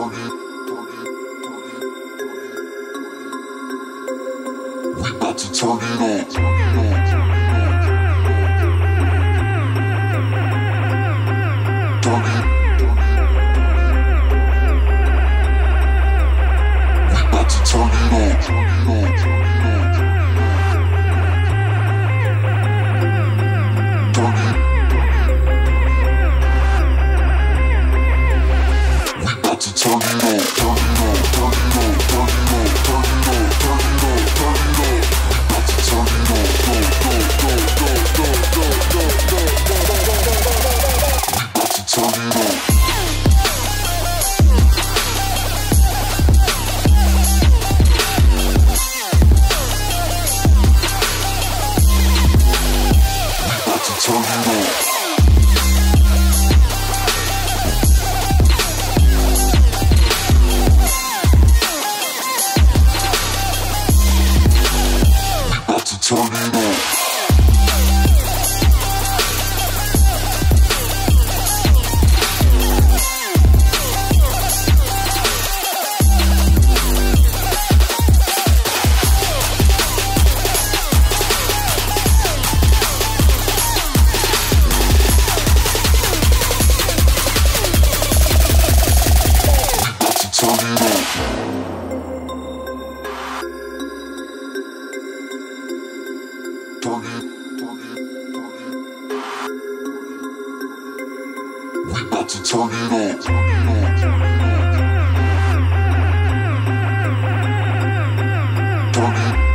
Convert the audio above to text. We about to turn it up. Turn it. We about to turn it up. Turn it. We about to turn it up. We about to turn it up. Turn it.